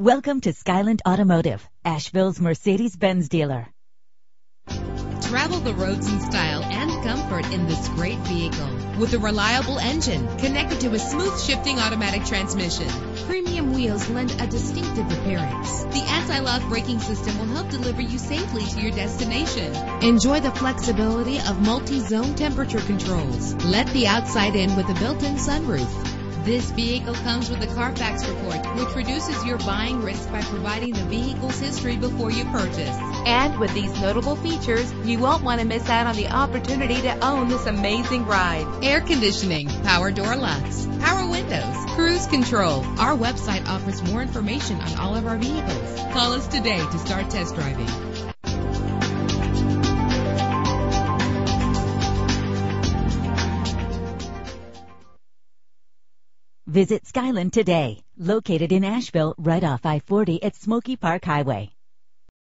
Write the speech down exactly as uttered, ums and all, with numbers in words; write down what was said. Welcome to Skyland Automotive, Asheville's Mercedes-Benz dealer. Travel the roads in style and comfort in this great vehicle with a reliable engine connected to a smooth shifting automatic transmission. Premium wheels lend a distinctive appearance. The anti-lock braking system will help deliver you safely to your destination. Enjoy the flexibility of multi-zone temperature controls. Let the outside in with a built-in sunroof. This vehicle comes with a Carfax report, which reduces your buying risk by providing the vehicle's history before you purchase. And with these notable features, you won't want to miss out on the opportunity to own this amazing ride. Air conditioning, power door locks, power windows, cruise control. Our website offers more information on all of our vehicles. Call us today to start test driving. Visit Skyland today, located in Asheville right off I forty at Smoky Park Highway.